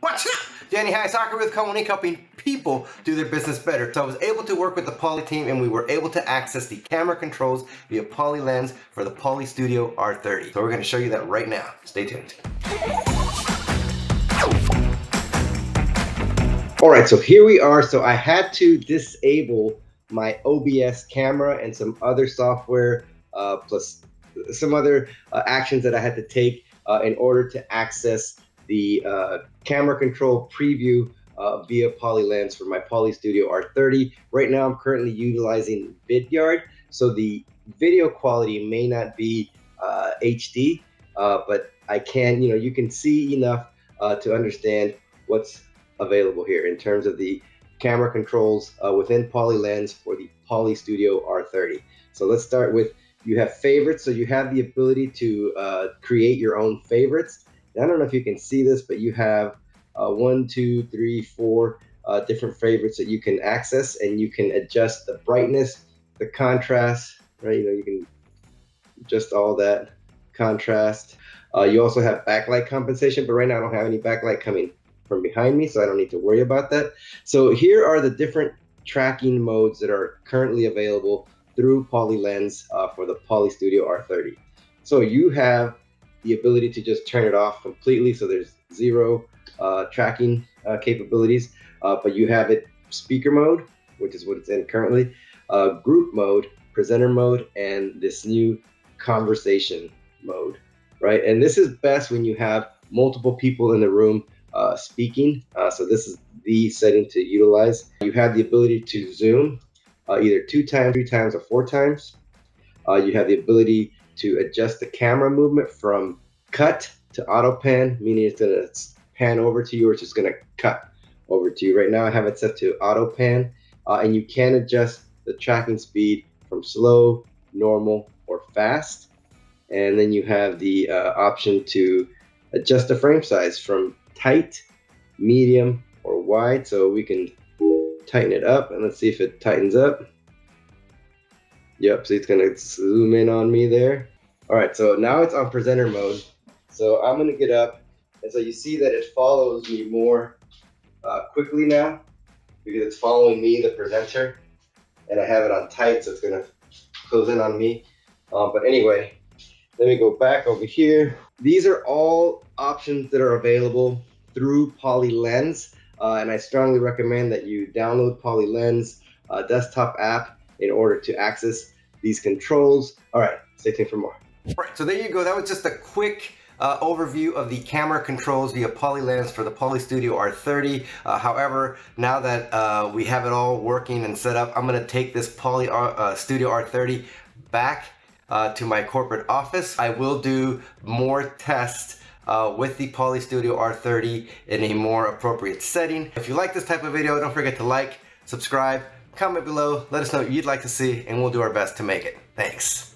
What's up? Danny Hayasaka with Call One Inc, helping people do their business better. So I was able to work with the Poly team and we were able to access the camera controls via Poly Lens for the Poly Studio R30. So we're going to show you that right now. Stay tuned. Alright, so here we are. So I had to disable my OBS camera and some other software plus some other actions that I had to take in order to access the camera control preview via Poly Lens for my Poly Studio R30. Right now I'm currently utilizing Vidyard, so the video quality may not be HD, but I can, you can see enough to understand what's available here in terms of the camera controls within Poly Lens for the Poly Studio R30. So let's start with, you have favorites, so you have the ability to create your own favorites. I don't know if you can see this, but you have 1, 2, 3, 4 different favorites that you can access, and you can adjust the brightness, the contrast, right? You can adjust all that contrast. You also have backlight compensation, but right now I don't have any backlight coming from behind me, so I don't need to worry about that. So here are the different tracking modes that are currently available through Poly Lens for the Poly Studio R30. So you have the ability to just turn it off completely, so there's zero tracking capabilities, but you have it speaker mode, which is what it's in currently, group mode, presenter mode, and this new conversation mode, right? And this is best when you have multiple people in the room speaking, so this is the setting to utilize. You have the ability to zoom either 2 times, 3 times, or 4 times. You have the ability to adjust the camera movement from cut to auto pan, meaning it's gonna pan over to you or it's just gonna cut over to you. Right now I have it set to auto pan, and you can adjust the tracking speed from slow, normal, or fast. And then you have the option to adjust the frame size from tight, medium, or wide. So we can tighten it up, and let's see if it tightens up. Yep, so it's gonna zoom in on me there. All right, so now it's on presenter mode. So I'm gonna get up, and so you see that it follows me more quickly now, because it's following me, the presenter, and I have it on tight, so it's gonna close in on me. But anyway, let me go back over here. These are all options that are available through Poly Lens, and I strongly recommend that you download Poly Lens desktop app in order to access these controls. All right, stay tuned for more. All right, so there you go. That was just a quick overview of the camera controls via Poly Lens for the Poly Studio R30. However, now that we have it all working and set up, I'm gonna take this Poly Studio R30 back to my corporate office. I will do more tests with the Poly Studio R30 in a more appropriate setting. If you like this type of video, don't forget to like, subscribe, comment below, let us know what you'd like to see, and we'll do our best to make it. Thanks.